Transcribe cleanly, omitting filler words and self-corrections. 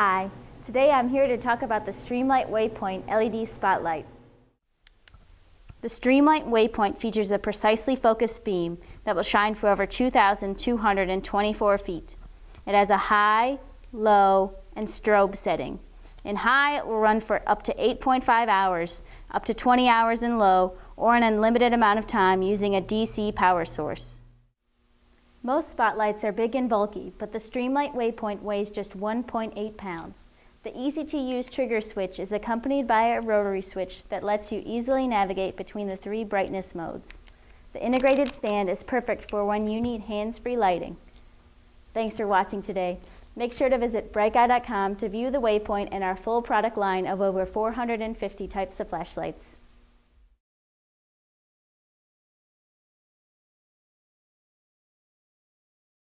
Hi, today I'm here to talk about the Streamlight Waypoint LED Spotlight. The Streamlight Waypoint features a precisely focused beam that will shine for over 2,224 feet. It has a high, low, and strobe setting. In high, it will run for up to 8.5 hours, up to 20 hours in low, or an unlimited amount of time using a DC power source. Most spotlights are big and bulky, but the Streamlight Waypoint weighs just 1.8 pounds. The easy-to-use trigger switch is accompanied by a rotary switch that lets you easily navigate between the three brightness modes. The integrated stand is perfect for when you need hands-free lighting. Thanks for watching today. Make sure to visit brightguy.com to view the Waypoint and our full product line of over 450 types of flashlights.